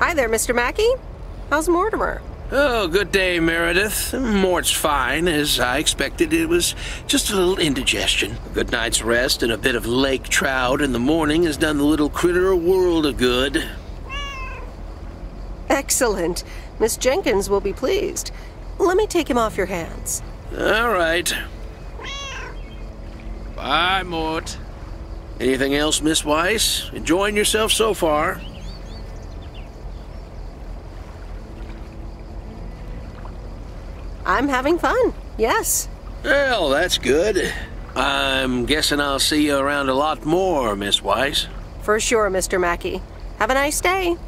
Hi there, Mr. Mackey. How's Mortimer? Oh, good day, Meredith. Mort's fine. As I expected, it was just a little indigestion. A good night's rest and a bit of lake trout in the morning has done the little critter a world of good. Excellent. Miss Jenkins will be pleased. Let me take him off your hands. All right. Bye, Mort. Anything else, Miss Weiss? Enjoying yourself so far? I'm having fun, yes. Well, that's good. I'm guessing I'll see you around a lot more, Miss Weiss. For sure, Mr. Mackey. Have a nice day.